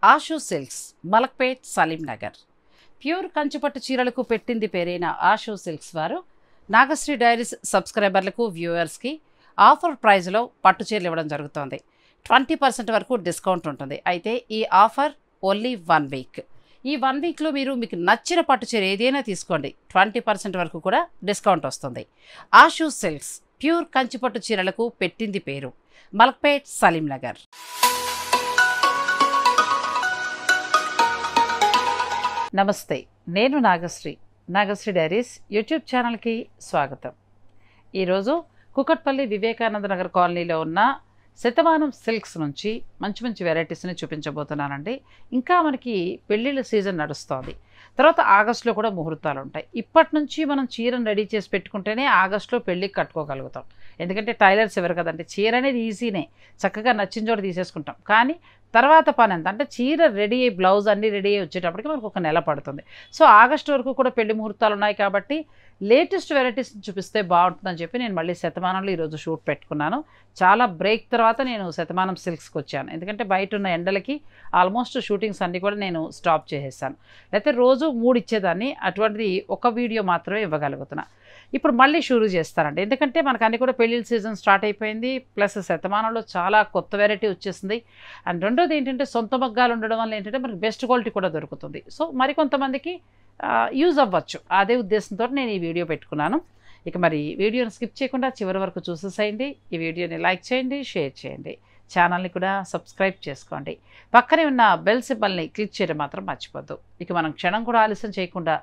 Ashu silks, Malakpet, Salim Nagar. Pure Kanchipattu Chiralaku Pettindi Perena Ashu silks varu, Nagasree Diaries subscriberlaku viewers ki offer price lo pattu chirlu ivvadam jarugutundi. 20% varaku discount untundi. Aithe ee offer only 1 week. Ee 1 week lo meeru meeku nachina pattu chira edaina teeskondi. 20% varaku kuda discount vastundi. Ashu silks, pure Kanchipattu Chiralaku Pettindi Peru, Malakpet, Salim Nagar. నమస్తే నేను Nagasri diaries YouTube ఛానల్కి స్వాగతం. ఈరోజు కుకట్పల్లి వివేకానంద నగర్ కాలనీలో ఉన్న Shatamanam silks నుంచి మంచి మంచి వెరైటీస్ని చూపించబోతున్నానండి. ఇంకా మనకి పెళ్ళిళ్ళ సీజన్ నడుస్తుంది, తర్వాత ఆగస్టులో కూడా ముహూర్తాలు ఉంటాయి. ఇప్పటి నుంచి మనం చీరను రెడీ చేసి పెట్టుకుంటేనే ఆగస్టులో పెళ్ళికి కట్టుకోగలుగుతాం. ఎందుకంటే టైలర్స్ ఎవరు కదండి, చీర అనేది ఈజీనే, చక్కగా నచ్చిన చోట తీసేసుకుంటాం. కానీ తర్వాత పని ఎంత అంటే చీర రెడీ అయ్యి బ్లౌజ్ అన్నీ రెడీ అయ్యి వచ్చేటప్పటికి మనకు ఒక నెల పడుతుంది. సో ఆగస్టు వరకు కూడా పెళ్లి ముహూర్తాలు ఉన్నాయి కాబట్టి లేటెస్ట్ వెరైటీస్ చూపిస్తే బాగుంటుందని చెప్పి నేను మళ్ళీ శతమానంలో ఈరోజు షూట్ పెట్టుకున్నాను. చాలా బ్రేక్ తర్వాత నేను శతమానం సిల్క్స్కి వచ్చాను, ఎందుకంటే బయట ఉన్న ఎండలకి ఆల్మోస్ట్ షూటింగ్స్ అన్నీ కూడా నేను స్టాప్ చేసేసాను. లేకపోతే రోజు 3 ఇచ్చేదాన్ని, అటువంటిది ఒక వీడియో మాత్రమే ఇవ్వగలుగుతున్నా. ఇప్పుడు మళ్ళీ షూరు చేస్తానండి, ఎందుకంటే మనకు అన్నీ కూడా పెళ్ళిళ్ళ సీజన్ స్టార్ట్ అయిపోయింది. ప్లస్ శతమానంలో చాలా కొత్త వెరైటీ వచ్చేసింది. అండ్ రెండోది ఏంటంటే సొంత మగ్గాలు ఉండడం వల్ల ఏంటంటే మనకి బెస్ట్ క్వాలిటీ కూడా దొరుకుతుంది. సో మరికొంతమందికి యూజ్ అవ్వచ్చు, అదే ఉద్దేశంతో నేను ఈ వీడియో పెట్టుకున్నాను. ఇక మరి వీడియోని స్కిప్ చేయకుండా చివరి వరకు చూసేసేయండి. ఈ వీడియోని లైక్ చేయండి, షేర్ చేయండి, ఛానల్ని కూడా సబ్స్క్రైబ్ చేసుకోండి. పక్కనే ఉన్న బెల్ సింబల్ని క్లిక్ చేయడం మాత్రం మర్చిపోద్దు. ఇక మనం క్షణం కూడా ఆలస్యం చేయకుండా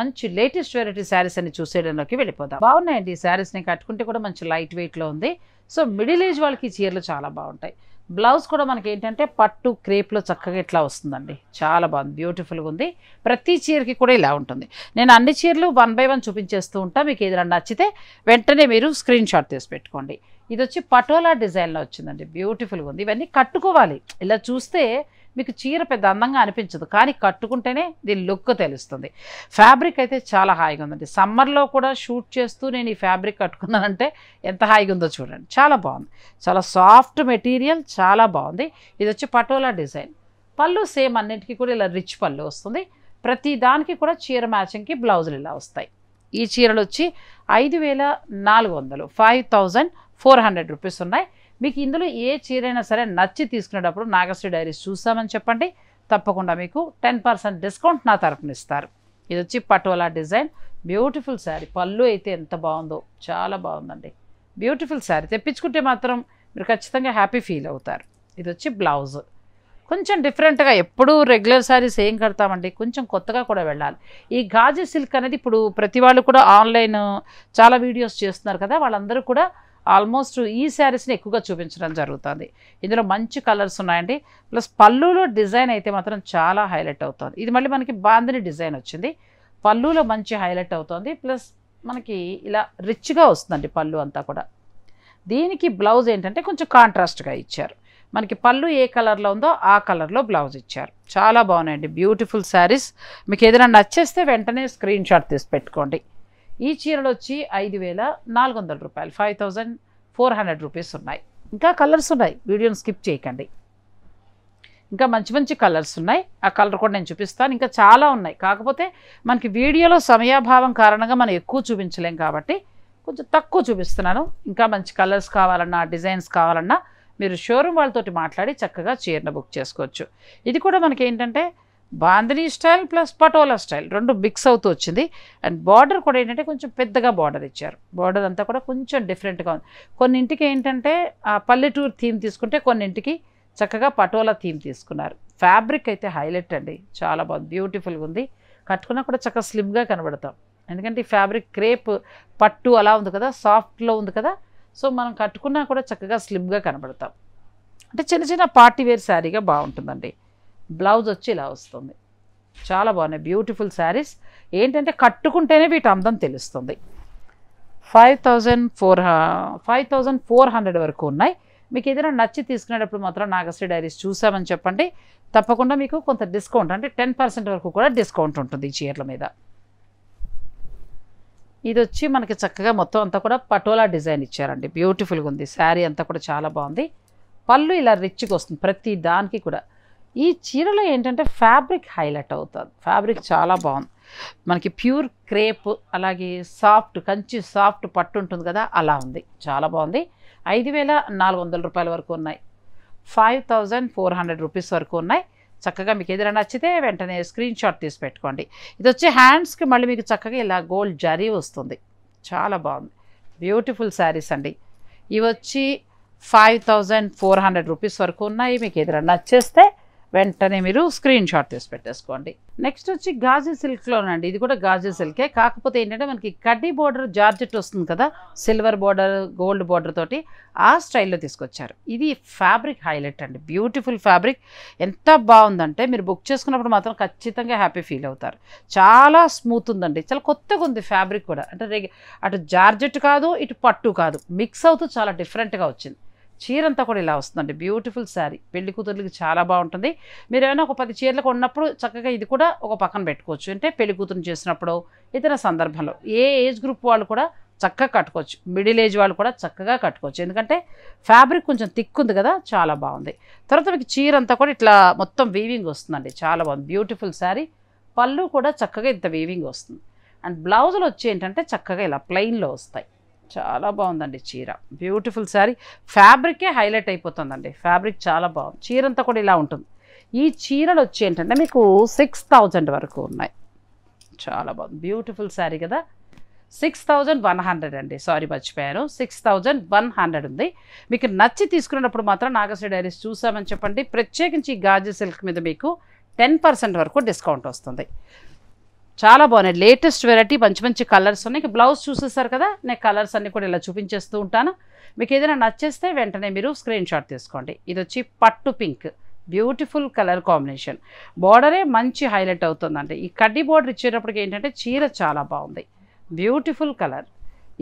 మంచి లేటెస్ట్ వెరైటీ శారీస్ అని చూసేయడంలోకి వెళ్ళిపోదాం. బాగున్నాయండి ఈ శారీస్ని, కట్టుకుంటే కూడా మంచి లైట్ వెయిట్లో ఉంది. సో మిడిల్ ఏజ్ వాళ్ళకి చీరలు చాలా బాగుంటాయి. బ్లౌజ్ కూడా మనకి ఏంటంటే పట్టు క్రేప్లో చక్కగా ఇట్లా వస్తుందండి, చాలా బాగుంది, బ్యూటిఫుల్గా ఉంది. ప్రతి చీరకి కూడా ఇలా ఉంటుంది. నేను అన్ని చీరలు 1 by 1 చూపించేస్తూ ఉంటాను. మీకు ఏదైనా నచ్చితే వెంటనే మీరు స్క్రీన్ షాట్ తీసి పెట్టుకోండి. ఇది వచ్చి పటోలా డిజైన్లో వచ్చిందండి, బ్యూటిఫుల్గా ఉంది. ఇవన్నీ కట్టుకోవాలి. ఇలా చూస్తే మీకు చీర పెద్ద అందంగా అనిపించదు, కానీ కట్టుకుంటేనే దీని లుక్ తెలుస్తుంది. ఫ్యాబ్రిక్ అయితే చాలా హాయిగా ఉందండి. సమ్మర్లో కూడా షూట్ చేస్తూ నేను ఈ ఫ్యాబ్రిక్ కట్టుకున్నానంటే ఎంత హాయిగా ఉందో చూడండి, చాలా బాగుంది. చాలా సాఫ్ట్ మెటీరియల్, చాలా బాగుంది. ఇది వచ్చి పటోలా డిజైన్. పళ్ళు సేమ్ అన్నింటికి కూడా ఇలా రిచ్ పళ్ళు వస్తుంది. ప్రతి దానికి కూడా చీర మ్యాచింగ్కి బ్లౌజులు ఇలా వస్తాయి. ఈ చీరలు వచ్చి 5400 5400 రూపీస్ ఉన్నాయి. మీకు ఇందులో ఏ చీరైనా సరే నచ్చి తీసుకునేటప్పుడు నాగశ్రీ డైరీస్ చూసామని చెప్పండి, తప్పకుండా మీకు 10% డిస్కౌంట్ నా తరఫున ఇస్తారు. ఇది వచ్చి పటోలా డిజైన్, బ్యూటిఫుల్ శారీ. పళ్ళు అయితే ఎంత బాగుందో, చాలా బాగుందండి. బ్యూటిఫుల్ శారీ తెప్పించుకుంటే మాత్రం మీరు ఖచ్చితంగా హ్యాపీ ఫీల్ అవుతారు. ఇది వచ్చి బ్లౌజ్. కొంచెం డిఫరెంట్గా, ఎప్పుడూ రెగ్యులర్ శారీస్ ఏం కడతామండి, కొంచెం కొత్తగా కూడా వెళ్ళాలి. ఈ గాజీ సిల్క్ అనేది ఇప్పుడు ప్రతి వాళ్ళు కూడా ఆన్లైన్ చాలా వీడియోస్ చేస్తున్నారు కదా, వాళ్ళందరూ కూడా ఆల్మోస్ట్ ఈ శారీస్ని ఎక్కువగా చూపించడం జరుగుతుంది. ఇందులో మంచి కలర్స్ ఉన్నాయండి. ప్లస్ పళ్ళులో డిజైన్ అయితే మాత్రం చాలా హైలైట్ అవుతుంది. ఇది మళ్ళీ మనకి బాందిని డిజైన్ వచ్చింది, పళ్ళులో మంచి హైలైట్ అవుతుంది. ప్లస్ మనకి ఇలా రిచ్గా వస్తుందండి పళ్ళు అంతా కూడా. దీనికి బ్లౌజ్ ఏంటంటే కొంచెం కాంట్రాస్ట్గా ఇచ్చారు. మనకి పళ్ళు ఏ కలర్లో ఉందో ఆ కలర్లో బ్లౌజ్ ఇచ్చారు. చాలా బాగున్నాయండి, బ్యూటిఫుల్ శారీస్. మీకు ఏదైనా నచ్చేస్తే వెంటనే స్క్రీన్ షాట్ తీసి పెట్టుకోండి. ఈ చీరలు వచ్చి 5400 రూపాయలు 5400 రూపీస్ ఉన్నాయి. ఇంకా కలర్స్ ఉన్నాయి, వీడియోని స్కిప్ చేయకండి. ఇంకా మంచి మంచి కలర్స్ ఉన్నాయి, ఆ కలర్ కూడా నేను చూపిస్తాను. ఇంకా చాలా ఉన్నాయి, కాకపోతే మనకి వీడియోలో సమయాభావం కారణంగా మనం ఎక్కువ చూపించలేం కాబట్టి కొంచెం తక్కువ చూపిస్తున్నాను. ఇంకా మంచి కలర్స్ కావాలన్నా, డిజైన్స్ కావాలన్నా మీరు షోరూమ్ వాళ్ళతోటి మాట్లాడి చక్కగా చీరను బుక్ చేసుకోవచ్చు. ఇది కూడా మనకి ఏంటంటే Bandhani style plus patola style రెండు మిక్స్ అవుతూ వచ్చింది. అండ్ బార్డర్ కూడా ఏంటంటే కొంచెం పెద్దగా బార్డర్ ఇచ్చారు. బార్డర్ అంతా కూడా కొంచెం డిఫరెంట్గా ఉంది. కొన్నింటికి ఏంటంటే పల్లెటూరు థీమ్ తీసుకుంటే, కొన్నింటికి చక్కగా పటోలా థీమ్ తీసుకున్నారు. ఫ్యాబ్రిక్ అయితే హైలైట్ అండి, చాలా బాగుంది, బ్యూటిఫుల్గా ఉంది. కట్టుకున్నా కూడా చక్కగా స్లిమ్గా కనబడతాం, ఎందుకంటే ఈ ఫ్యాబ్రిక్ క్రేప్ పట్టు అలా ఉంది కదా, సాఫ్ట్లో ఉంది కదా. సో మనం కట్టుకున్నా కూడా చక్కగా స్లిమ్గా కనబడతాం. అంటే చిన్న చిన్న పార్టీవేర్ శారీగా బాగుంటుందండి. బ్లౌజ్ వచ్చి ఇలా వస్తుంది. చాలా బాగున్నాయి, బ్యూటిఫుల్ శారీస్. ఏంటంటే కట్టుకుంటేనే వీటి అందం తెలుస్తుంది. 5400 వరకు ఉన్నాయి. మీకు ఏదైనా నచ్చి తీసుకునేటప్పుడు మాత్రం నాగశ్రీ డైరీస్ చూసామని చెప్పండి, తప్పకుండా మీకు కొంత డిస్కౌంట్ అంటే 10% వరకు కూడా డిస్కౌంట్ ఉంటుంది ఈ చీరల మీద. ఇది వచ్చి మనకి చక్కగా మొత్తం అంతా కూడా పటోలా డిజైన్ ఇచ్చారండి, బ్యూటిఫుల్గా ఉంది. శారీ అంతా కూడా చాలా బాగుంది. పళ్ళు ఇలా రిచ్గా వస్తుంది ప్రతి దానికి కూడా. ఈ చీరలో ఏంటంటే ఫ్యాబ్రిక్ హైలైట్ అవుతుంది. ఫ్యాబ్రిక్ చాలా బాగుంది. మనకి ప్యూర్ క్రేప్ అలాగే సాఫ్ట్ కంచి సాఫ్ట్ పట్టు ఉంటుంది కదా అలా ఉంది, చాలా బాగుంది. 5400 రూపాయల వరకు ఉన్నాయి, 5400 రూపీస్ వరకు ఉన్నాయి. చక్కగా మీకు ఏదైనా నచ్చితే వెంటనే స్క్రీన్ షాట్ తీసి పెట్టుకోండి. ఇది వచ్చే హ్యాండ్స్కి మళ్ళీ మీకు చక్కగా ఇలా గోల్డ్ జరీ వస్తుంది, చాలా బాగుంది. బ్యూటిఫుల్ శారీస్ అండి. ఇవి వచ్చి 5400 రూపీస్ వరకు ఉన్నాయి. మీకు ఏదైనా నచ్చేస్తే వెంటనే మీరు స్క్రీన్ షాట్ తీసి పెట్టేసుకోండి. నెక్స్ట్ వచ్చి గాజీ సిల్క్లోనండి. ఇది కూడా గాజీ సిల్కే, కాకపోతే ఏంటంటే మనకి కడ్డీ బోర్డర్ జార్జెట్ వస్తుంది కదా, సిల్వర్ బోర్డర్ గోల్డ్ బోర్డర్ తోటి ఆ స్టైల్లో తీసుకొచ్చారు. ఇది ఫ్యాబ్రిక్ హైలైట్ అండి, బ్యూటిఫుల్ ఫ్యాబ్రిక్. ఎంత బాగుందంటే మీరు బుక్ చేసుకున్నప్పుడు మాత్రం ఖచ్చితంగా హ్యాపీ ఫీల్ అవుతారు. చాలా స్మూత్ ఉందండి, చాలా కొత్తగా ఉంది ఫ్యాబ్రిక్ కూడా. అంటే అటు జార్జెట్ కాదు ఇటు పట్టు కాదు, మిక్స్ అవుతూ చాలా డిఫరెంట్గా వచ్చింది. చీర అంతా కూడా ఇలా వస్తుందండి, బ్యూటిఫుల్ శారీ. పెళ్లి కూతుర్లకి చాలా బాగుంటుంది. మీరు ఏమైనా ఒక 10 చీరలు కొన్నప్పుడు చక్కగా ఇది కూడా ఒక పక్కన పెట్టుకోవచ్చు. అంటే పెళ్లి కూతురు చేసినప్పుడు ఇతర సందర్భంలో ఏ ఏజ్ గ్రూప్ వాళ్ళు కూడా చక్కగా కట్టుకోవచ్చు, మిడిల్ ఏజ్ వాళ్ళు కూడా చక్కగా కట్టుకోవచ్చు. ఎందుకంటే ఫ్యాబ్రిక్ కొంచెం థిక్ ఉంది కదా, చాలా బాగుంది. తర్వాత మీకు చీర అంతా కూడా ఇట్లా మొత్తం వీవింగ్ వస్తుందండి, చాలా బాగుంది. బ్యూటిఫుల్ శారీ. పళ్ళు కూడా చక్కగా ఇంత వీవింగ్ వస్తుంది. అండ్ బ్లౌజులు వచ్చి ఏంటంటే చక్కగా ఇలా ప్లెయిన్లో వస్తాయి, చాలా బాగుందండి చీర. బ్యూటిఫుల్ శారీ. ఫ్యాబ్రికే హైలైట్ అయిపోతుందండి, ఫ్యాబ్రిక్ చాలా బాగుంది. చీర అంతా కూడా ఇలా ఉంటుంది. ఈ చీరలు వచ్చి ఏంటంటే మీకు 6000 వరకు ఉన్నాయి, చాలా బాగుంది. బ్యూటిఫుల్ శారీ కదా. 6100 అండి, సారీ మర్చిపోయాను, 6100 ఉంది. మీకు నచ్చి తీసుకున్నప్పుడు మాత్రం నాగశ్రీ డైరీస్ చూసామని చెప్పండి. ప్రత్యేకించి గాజీ సిల్క్ మీద మీకు 10% వరకు డిస్కౌంట్ వస్తుంది. చాలా బాగున్నాయి, లేటెస్ట్ వెరైటీ, మంచి మంచి కలర్స్ ఉన్నాయి. ఇక బ్లౌజ్ చూసేస్తారు కదా, నేను కలర్స్ అన్నీ కూడా ఇలా చూపించేస్తూ ఉంటాను. మీకు ఏదైనా నచ్చేస్తే వెంటనే మీరు స్క్రీన్ షాట్ తీసుకోండి. ఇది వచ్చి పట్టు పింక్, బ్యూటిఫుల్ కలర్ కాంబినేషన్. బోర్డరే మంచి హైలైట్ అవుతుందండి. ఈ కడ్డీ బోర్డర్ ఇచ్చేటప్పటికి ఏంటంటే చీర చాలా బాగుంది, బ్యూటిఫుల్ కలర్.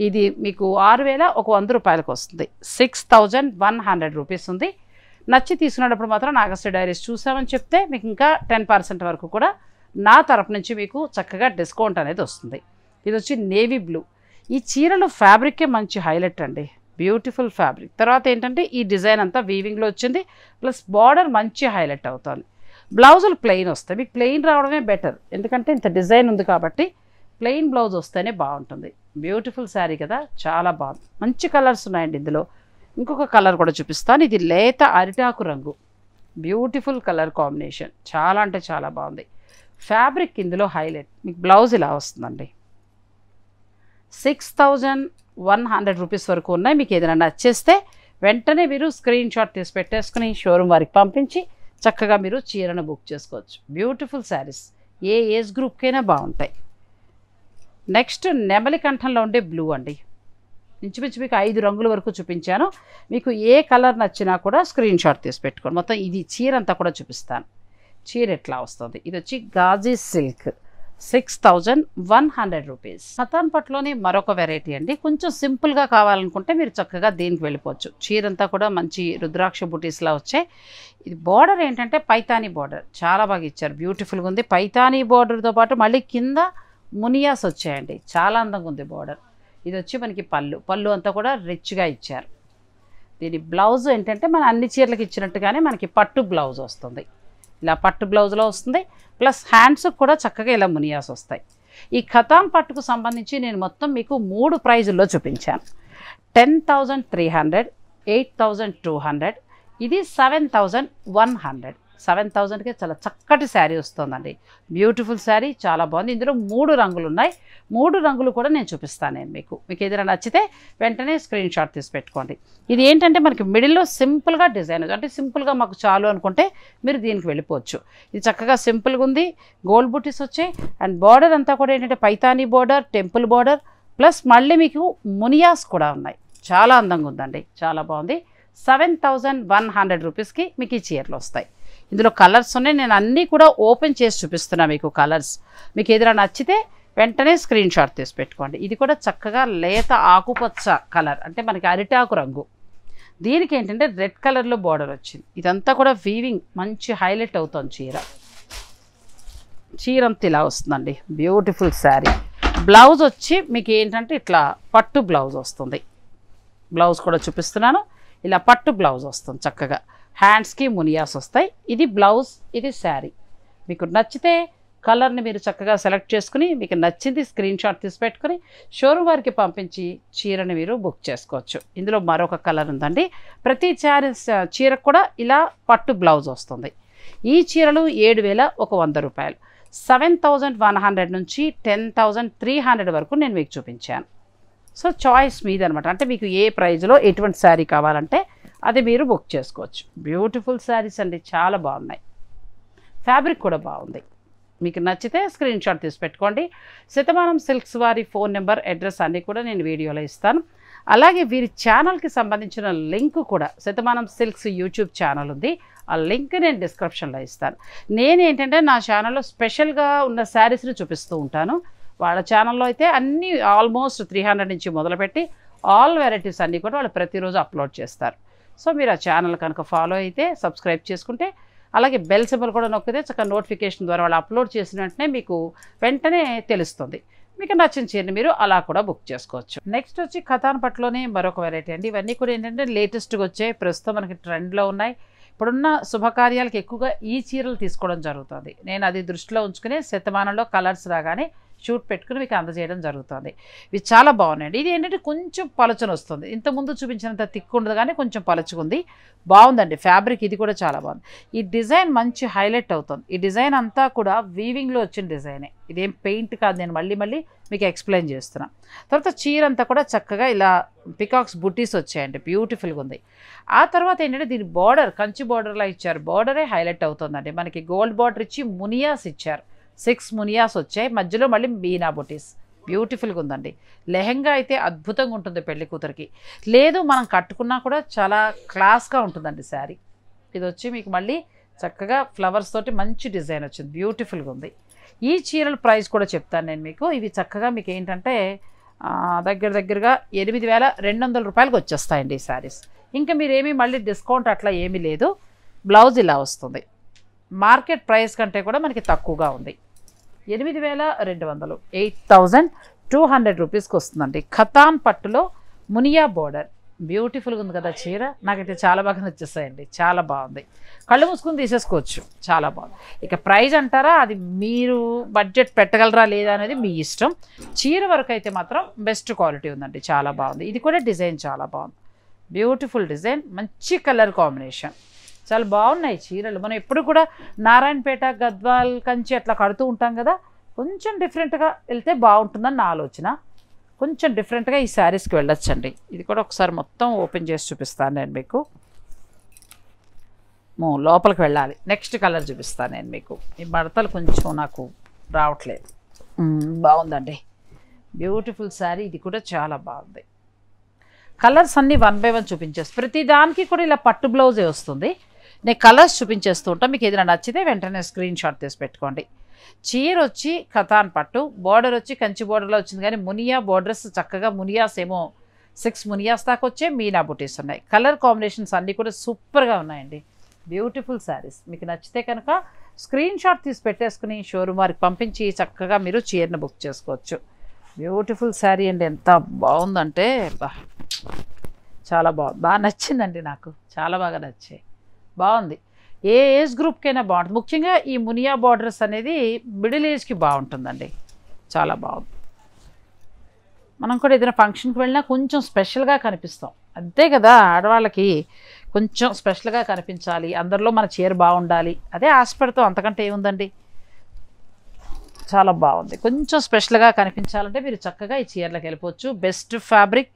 ఇది మీకు 6100 రూపాయలకు వస్తుంది, 6100 రూపీస్ ఉంది. నచ్చి తీసుకున్నప్పుడు మాత్రం నాగశ్రీ డైరీస్ చూసామని చెప్తే మీకు ఇంకా 10% వరకు కూడా నా తరపు నుంచి మీకు చక్కగా డిస్కౌంట్ అనేది వస్తుంది. ఇది వచ్చి నేవీ బ్లూ. ఈ చీరలో ఫ్యాబ్రిక్కే మంచి హైలైట్ అండి, బ్యూటిఫుల్ ఫ్యాబ్రిక్. తర్వాత ఏంటంటే ఈ డిజైన్ అంతా వీవింగ్లో వచ్చింది, ప్లస్ బార్డర్ మంచి హైలైట్ అవుతుంది. బ్లౌజులు ప్లెయిన్ వస్తాయి, మీకు ప్లెయిన్ రావడమే బెటర్. ఎందుకంటే ఇంత డిజైన్ ఉంది కాబట్టి ప్లెయిన్ బ్లౌజ్ వస్తేనే బాగుంటుంది. బ్యూటిఫుల్ శారీ కదా, చాలా బాగుంది. మంచి కలర్స్ ఉన్నాయండి ఇందులో. ఇంకొక కలర్ కూడా చూపిస్తాను. ఇది లేత అరిటాకు రంగు, బ్యూటిఫుల్ కలర్ కాంబినేషన్, చాలా అంటే చాలా బాగుంది. ఫ్యాబ్రిక్ ఇందులో హైలైట్. మీకు బ్లౌజ్ ఇలా వస్తుందండి. 6100 రూపీస్ వరకు ఉన్నాయి. మీకు ఏదైనా నచ్చేస్తే వెంటనే మీరు స్క్రీన్ షాట్ తీసి పెట్టేసుకుని షోరూమ్ వారికి పంపించి చక్కగా మీరు చీరను బుక్ చేసుకోవచ్చు. బ్యూటిఫుల్ శారీస్, ఏ ఏజ్ గ్రూప్కైనా బాగుంటాయి. నెక్స్ట్ నెమలి కంఠంలో ఉండే బ్లూ అండి. ఇంచుమించు మీకు 5 రంగుల వరకు చూపించాను. మీకు ఏ కలర్ నచ్చినా కూడా స్క్రీన్ షాట్ తీసి పెట్టుకోండి. మొత్తం ఇది చీర అంతా కూడా చూపిస్తాను. చీర ఎట్లా వస్తుంది. ఇది వచ్చి గాజీ సిల్క్, 6100 రూపీస్. కథాన్ పట్టులోనే మరొక వెరైటీ అండి. కొంచెం సింపుల్గా కావాలనుకుంటే మీరు చక్కగా దీనికి వెళ్ళిపోవచ్చు. చీర అంతా కూడా మంచి రుద్రాక్ష బుటీస్లా వచ్చాయి. ఇది బార్డర్ ఏంటంటే పైతానీ బార్డర్, చాలా బాగా ఇచ్చారు, బ్యూటిఫుల్గా ఉంది. పైతానీ బార్డర్తో పాటు మళ్ళీ కింద మునియాస్ వచ్చాయండి, చాలా అందంగా ఉంది బార్డర్. ఇది వచ్చి మనకి పళ్ళు, పళ్ళు అంతా కూడా రిచ్గా ఇచ్చారు. దీని బ్లౌజ్ ఏంటంటే మన అన్ని చీరలకు ఇచ్చినట్టుగానే మనకి పట్టు బ్లౌజ్ వస్తుంది. ఇలా పట్టు బ్లౌజ్లో వస్తుంది, ప్లస్ హ్యాండ్స్ కూడా చక్కగా ఇలా మునియాస్ వస్తాయి. ఈ కథాన్ పట్టుకు సంబంధించి నేను మొత్తం మీకు 3 ప్రైజుల్లో చూపించాను. 10300, 8200, ఇది 7100. 7000కే చాలా చక్కటి శారీ వస్తుందండి, బ్యూటిఫుల్ శారీ, చాలా బాగుంది. ఇందులో 3 రంగులు ఉన్నాయి. 3 రంగులు కూడా నేను చూపిస్తాను నేను మీకు. మీకు ఏదైనా నచ్చితే వెంటనే స్క్రీన్ షాట్ తీసి పెట్టుకోండి. ఇది ఏంటంటే మనకి మిడిల్లో సింపుల్గా డిజైన్, అంటే సింపుల్గా మాకు చాలు అనుకుంటే మీరు దీనికి వెళ్ళిపోవచ్చు. ఇది చక్కగా సింపుల్గా ఉంది, గోల్డ్ బుటీస్ వచ్చాయి. అండ్ బార్డర్ అంతా కూడా ఏంటంటే Paithani border, temple border, plus మళ్ళీ మీకు మునియాస్ కూడా ఉన్నాయి. చాలా అందంగా ఉందండి, చాలా బాగుంది. 7100 రూపీస్కి మీకు ఈ చీరలు వస్తాయి. ఇందులో కలర్స్ ఉన్నాయి, నేను అన్నీ కూడా ఓపెన్ చేసి చూపిస్తున్నా మీకు కలర్స్. మీకు ఏదైనా నచ్చితే వెంటనే స్క్రీన్ షాట్ తీసి పెట్టుకోండి. ఇది కూడా చక్కగా లేత ఆకుపచ్చ కలర్, అంటే మనకి అరిటాకు రంగు. దీనికి ఏంటంటే రెడ్ కలర్లో బార్డర్ వచ్చింది. ఇదంతా కూడా వీవింగ్, మంచి హైలైట్ అవుతుంది చీర. చీర అంతా ఇలా వస్తుందండి, బ్యూటిఫుల్ శారీ. బ్లౌజ్ వచ్చి మీకు ఏంటంటే ఇట్లా పట్టు బ్లౌజ్ వస్తుంది. బ్లౌజ్ కూడా చూపిస్తున్నాను, ఇలా పట్టు బ్లౌజ్ వస్తుంది చక్కగా. హ్యాండ్స్కి మునియాస్ వస్తాయి. ఇది బ్లౌజ్, ఇది శారీ. మీకు నచ్చితే కలర్ని మీరు చక్కగా సెలెక్ట్ చేసుకుని మీకు నచ్చింది స్క్రీన్ షాట్ తీసి పెట్టుకుని షోరూమ్ వారికి పంపించి చీరని మీరు బుక్ చేసుకోవచ్చు. ఇందులో మరొక కలర్ ఉందండి. ప్రతి చీరకు కూడా ఇలా పట్టు బ్లౌజ్ వస్తుంది. ఈ చీరలు 7,100 రూపాయలు, 7,100 నుంచి 10,300 వరకు నేను మీకు చూపించాను. సో చాయిస్ మీదనమాట. అంటే మీకు ఏ ప్రైజ్లో ఎటువంటి శారీ కావాలంటే అది మీరు బుక్ చేసుకోవచ్చు. బ్యూటిఫుల్ శారీస్ అండి, చాలా బాగున్నాయి. ఫ్యాబ్రిక్ కూడా బాగుంది. మీకు నచ్చితే స్క్రీన్ షాట్ తీసి పెట్టుకోండి. శతమానం సిల్క్స్ వారి ఫోన్ నెంబర్, అడ్రస్ అన్నీ కూడా నేను వీడియోలో ఇస్తాను. అలాగే వీరి ఛానల్కి సంబంధించిన లింక్ కూడా, శతమానం సిల్క్స్ యూట్యూబ్ ఛానల్ ఉంది, ఆ లింక్ నేను డిస్క్రిప్షన్లో ఇస్తాను. నేనేంటంటే నా ఛానల్లో స్పెషల్గా ఉన్న శారీస్ని చూపిస్తూ ఉంటాను. వాళ్ళ ఛానల్లో అయితే అన్నీ ఆల్మోస్ట్ 300 నుంచి మొదలుపెట్టి ఆల్ వెరైటీస్ అన్నీ కూడా వాళ్ళు ప్రతిరోజు అప్లోడ్ చేస్తారు. సో మీరు ఆ ఛానల్ కనుక ఫాలో అయితే, సబ్స్క్రైబ్ చేసుకుంటే, అలాగే బెల్ సింబల్ కూడా నొక్కితే చక్కగా నోటిఫికేషన్ ద్వారా వాళ్ళు అప్లోడ్ చేసిన వెంటనే మీకు వెంటనే తెలుస్తుంది. మీకు నచ్చిన చీరని మీరు అలా కూడా బుక్ చేసుకోవచ్చు. నెక్స్ట్ వచ్చి కథాన్ పట్టులోనే మరొక వెరైటీ అండి. ఇవన్నీ కూడా ఏంటంటే లేటెస్ట్గా వచ్చాయి, ప్రస్తుతం మనకి ట్రెండ్లో ఉన్నాయి. ఇప్పుడున్న శుభకార్యాలకు ఎక్కువగా ఈ చీరలు తీసుకోవడం జరుగుతుంది. నేను అది దృష్టిలో ఉంచుకునే శతమానంలో కలర్స్ రాగానే షూట్ పెట్టుకుని మీకు అందజేయడం జరుగుతుంది. ఇవి చాలా బాగున్నాయండి. ఇది ఏంటంటే కొంచెం పలచన వస్తుంది, ఇంతకుముందు చూపించినంత తిక్కు ఉండదు కానీ కొంచెం పలచుకుంది. బాగుందండి ఫ్యాబ్రిక్, ఇది కూడా చాలా బాగుంది. ఈ డిజైన్ మంచి హైలైట్ అవుతుంది. ఈ డిజైన్ అంతా కూడా వీవింగ్లో వచ్చిన డిజైనే, ఇదేం పెయింట్ కాదు. నేను మళ్ళీ మళ్ళీ మీకు ఎక్స్ప్లెయిన్ చేస్తున్నాను. తర్వాత చీర అంతా కూడా చక్కగా ఇలా పికాక్స్ బుట్టీస్ వచ్చాయండి, బ్యూటిఫుల్గా ఉంది. ఆ తర్వాత ఏంటంటే దీని బార్డర్ కంచి బార్డర్లా ఇచ్చారు, బార్డరే హైలైట్ అవుతుందండి. మనకి గోల్డ్ బార్డర్ ఇచ్చి మునియాస్ ఇచ్చారు, 6 మునియాస్ వచ్చాయి, మధ్యలో మళ్ళీ మీనా బొటీస్, బ్యూటిఫుల్గా ఉందండి. లెహెంగా అయితే అద్భుతంగా ఉంటుంది పెళ్లి కూతురికి, లేదు మనం కట్టుకున్నా కూడా చాలా క్లాస్గా ఉంటుందండి శారీ. ఇది వచ్చి మీకు మళ్ళీ చక్కగా ఫ్లవర్స్ తోటి మంచి డిజైన్ వచ్చింది, బ్యూటిఫుల్గా ఉంది. ఈ చీరల ప్రైస్ కూడా చెప్తాను నేను మీకు. ఇవి చక్కగా మీకు ఏంటంటే దగ్గర దగ్గరగా 8,200 రూపాయలకు వచ్చేస్తాయండి ఈ శారీస్. ఇంకా మీరేమీ మళ్ళీ డిస్కౌంట్ అట్లా ఏమీ లేదు. బ్లౌజ్ ఇలా వస్తుంది, మార్కెట్ ప్రైస్ కంటే కూడా మనకి తక్కువగా ఉంది. 8,200, 8,200 రూపీస్కి వస్తుందండి. ఖతాన్ పట్టులో మునియా బోర్డర్, బ్యూటిఫుల్గా ఉంది కదా చీర. నాకైతే చాలా బాగా నచ్చేస్తాయండి, చాలా బాగుంది. కళ్ళు మూసుకుని తీసేసుకోవచ్చు, చాలా బాగుంది. ఇక ప్రైజ్ అంటారా, అది మీరు బడ్జెట్ పెట్టగలరా లేదా అనేది మీ ఇష్టం. చీర వరకు అయితే మాత్రం బెస్ట్ క్వాలిటీ ఉందండి, చాలా బాగుంది. ఇది కూడా డిజైన్ చాలా బాగుంది, బ్యూటిఫుల్ డిజైన్, మంచి కలర్ కాంబినేషన్. చాలా బాగున్నాయి చీరలు. మనం ఎప్పుడు కూడా నారాయణపేట, గద్వాల్, కంచి అట్లా కడుతూ ఉంటాం కదా, కొంచెం డిఫరెంట్గా వెళ్తే బాగుంటుందని నా ఆలోచన. కొంచెం డిఫరెంట్గా ఈ శారీస్కి వెళ్ళొచ్చండి. ఇది కూడా ఒకసారి మొత్తం ఓపెన్ చేసి చూపిస్తాను నేను మీకు. లోపలికి వెళ్ళాలి. నెక్స్ట్ కలర్ చూపిస్తాను నేను మీకు. ఈ మడతలు కొంచెం నాకు రావట్లేదు. బాగుందండి, బ్యూటిఫుల్ శారీ. ఇది కూడా చాలా బాగుంది. కలర్స్ అన్నీ 1 బై 1 చూపించేస్తాను. ప్రతి దానికి కూడా ఇలా పట్టు బ్లౌజే వస్తుంది. నేను కలర్స్ చూపించేస్తూ ఉంటాను. మీకు ఏదైనా నచ్చితే వెంటనే స్క్రీన్ షాట్ తీసి పెట్టుకోండి. చీర వచ్చి ఖతాన్ పట్టు, బోర్డర్ వచ్చి కంచి బోర్డర్లో వచ్చింది కానీ మునియా బోర్డర్స్ చక్కగా, మునియాస్ ఏమో 6 మునియాస్ దాకా వచ్చే మీనా బుటీస్ ఉన్నాయి. కలర్ కాంబినేషన్స్ అన్నీ కూడా సూపర్గా ఉన్నాయండి, బ్యూటిఫుల్ శారీస్. మీకు నచ్చితే కనుక స్క్రీన్ షాట్ తీసి పెట్టేసుకుని షోరూమ్ వారికి పంపించి చక్కగా మీరు చీరను బుక్ చేసుకోవచ్చు. బ్యూటిఫుల్ శారీ అండి, ఎంత బాగుందంటే చాలా బాగా నచ్చిందండి నాకు, చాలా బాగా నచ్చాయి. బాగుంది, ఏ ఏజ్ గ్రూప్కైనా బాగుంటుంది. ముఖ్యంగా ఈ మునియా బార్డర్స్ అనేది మిడిల్ ఏజ్కి బాగుంటుందండి, చాలా బాగుంది. మనం కూడా ఏదైనా ఫంక్షన్కి వెళ్ళినా కొంచెం స్పెషల్గా కనిపిస్తాం అంతే కదా. ఆడవాళ్ళకి కొంచెం స్పెషల్గా కనిపించాలి, అందరిలో మన చీర బాగుండాలి, అదే ఆశపడుతూ. అంతకంటే ఏముందండి, చాలా బాగుంది. కొంచెం స్పెషల్గా కనిపించాలంటే మీరు చక్కగా ఈ చీరలకు వెళ్ళిపోవచ్చు. బెస్ట్ ఫ్యాబ్రిక్,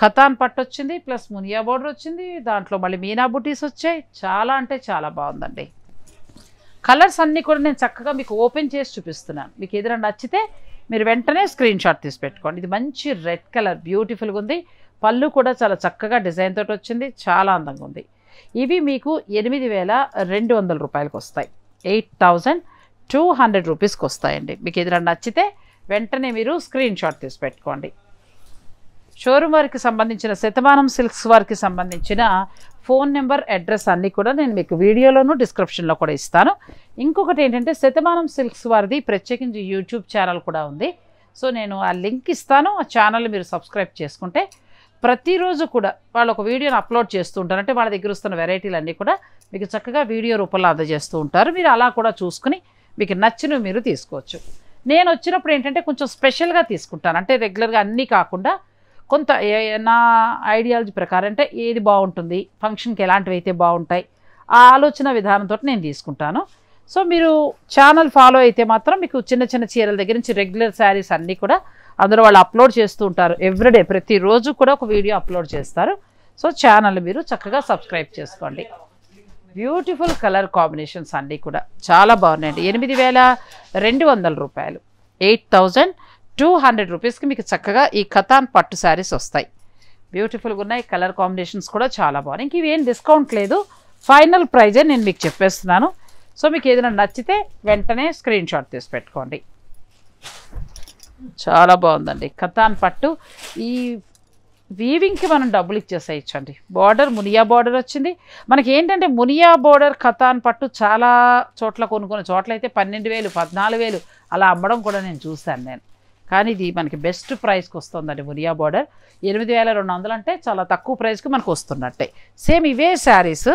ఖతాన్ పట్టు వచ్చింది, ప్లస్ మునియా బోర్డర్ వచ్చింది, దాంట్లో మళ్ళీ మీనా బుటీస్ వచ్చాయి. చాలా అంటే చాలా బాగుందండి. కలర్స్ అన్నీ కూడా నేను చక్కగా మీకు ఓపెన్ చేసి చూపిస్తున్నాను. మీకు ఏదైనా నచ్చితే మీరు వెంటనే స్క్రీన్ షాట్ తీసి పెట్టుకోండి. ఇది మంచి రెడ్ కలర్, బ్యూటిఫుల్గా ఉంది. పళ్ళు కూడా చాలా చక్కగా డిజైన్ తోటి వచ్చింది, చాలా అందంగా ఉంది. ఇవి మీకు 8,200 రూపాయలకు వస్తాయి, 8,200 రూపీస్కి వస్తాయండి. మీకు ఏదైనా నచ్చితే వెంటనే మీరు స్క్రీన్ షాట్ తీసి పెట్టుకోండి. షోరూమ్ వారికి సంబంధించిన, శతమానం సిల్క్స్ వారికి సంబంధించిన ఫోన్ నెంబర్, అడ్రస్ అన్నీ కూడా నేను మీకు వీడియోలోను డిస్క్రిప్షన్లో కూడా ఇస్తాను. ఇంకొకటి ఏంటంటే శతమానం సిల్క్స్ వారిది ప్రత్యేకించి యూట్యూబ్ ఛానల్ కూడా ఉంది. సో నేను ఆ లింక్ ఇస్తాను. ఆ ఛానల్ మీరు సబ్స్క్రైబ్ చేసుకుంటే ప్రతిరోజు కూడా వాళ్ళు ఒక వీడియోని అప్లోడ్ చేస్తూ ఉంటారు. అంటే వాళ్ళ దగ్గర వస్తున్న వెరైటీలు అన్నీ కూడా మీకు చక్కగా వీడియో రూపంలో అందజేస్తూ ఉంటారు. మీరు అలా కూడా చూసుకుని మీకు నచ్చినవి మీరు తీసుకోవచ్చు. నేను వచ్చినప్పుడు ఏంటంటే కొంచెం స్పెషల్గా తీసుకుంటాను, అంటే రెగ్యులర్గా అన్నీ కాకుండా కొంత నా ఐడియాలజీ ప్రకారం అంటే ఏది బాగుంటుంది, ఫంక్షన్కి ఎలాంటివి అయితే బాగుంటాయి, ఆ ఆలోచన విధానంతో నేను తీసుకుంటాను. సో మీరు ఛానల్ ఫాలో అయితే మాత్రం మీకు చిన్న చిన్న చీరల దగ్గర నుంచి రెగ్యులర్ శారీస్ అన్నీ కూడా అందరూ వాళ్ళు అప్లోడ్ చేస్తూ ఉంటారు. ఎవ్రీడే ప్రతిరోజు కూడా ఒక వీడియో అప్లోడ్ చేస్తారు. సో ఛానల్ మీరు చక్కగా సబ్స్క్రైబ్ చేసుకోండి. బ్యూటిఫుల్ కలర్ కాంబినేషన్స్ అన్నీ కూడా చాలా బాగున్నాయండి. 8,200 రూపాయలు 8,200 రూపీస్కి మీకు చక్కగా ఈ ఖతాన్ పట్టు శారీస్ వస్తాయి. బ్యూటిఫుల్గా ఉన్నాయి, కలర్ కాంబినేషన్స్ కూడా చాలా బాగున్నాయి. ఇంక ఇవేం డిస్కౌంట్ లేదు, ఫైనల్ ప్రైజే నేను మీకు చెప్పేస్తున్నాను. సో మీకు ఏదైనా నచ్చితే వెంటనే స్క్రీన్ షాట్ తీసి పెట్టుకోండి. చాలా బాగుందండి ఖతాన్ పట్టు. ఈ వీవింగ్కి మనం డబ్బులు ఇచ్చేసేయచ్చు అండి. బార్డర్ మునియా బార్డర్ వచ్చింది మనకి. ఏంటంటే మునియా బార్డర్ ఖతాన్ పట్టు చాలా చోట్ల కొనుక్కున్న చోట్ల అయితే 12,000 14,000 అలా అమ్మడం కూడా నేను చూశాను నేను. కానీ ఇది మనకి బెస్ట్ ప్రైస్కి వస్తుందండి. మునియా బార్డర్ 8,200 అంటే చాలా తక్కువ ప్రైస్కి మనకు వస్తున్నట్టే. సేమ్ ఇవే శారీస్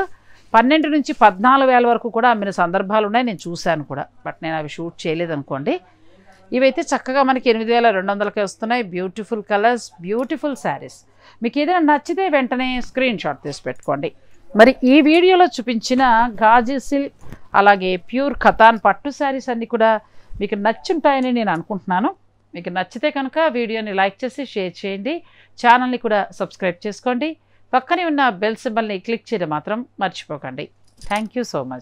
12,000 నుంచి 14,000 వరకు కూడా అమ్మిన సందర్భాలు ఉన్నాయి, నేను చూశాను కూడా. బట్ నేను అవి షూట్ చేయలేదనుకోండి. ఇవైతే చక్కగా మనకి 8,200కి వస్తున్నాయి. Beautiful colours, beautiful saris. మీకు ఏదైనా నచ్చితే వెంటనే స్క్రీన్ షాట్ తీసి పెట్టుకోండి. మరి ఈ వీడియోలో చూపించిన గాజీ సిల్క్ అలాగే ప్యూర్ ఖతాన్ పట్టు శారీస్ అన్నీ కూడా మీకు నచ్చుంటాయని నేను అనుకుంటున్నాను. మీకు నచ్చితే కనుక వీడియోని లైక్ చేసి షేర్ చేయండి. ఛానల్ని కూడా సబ్స్క్రైబ్ చేసుకోండి. పక్కనే ఉన్న బెల్ సింబల్ని క్లిక్ చేయడం మాత్రం మర్చిపోకండి. Thank you so much.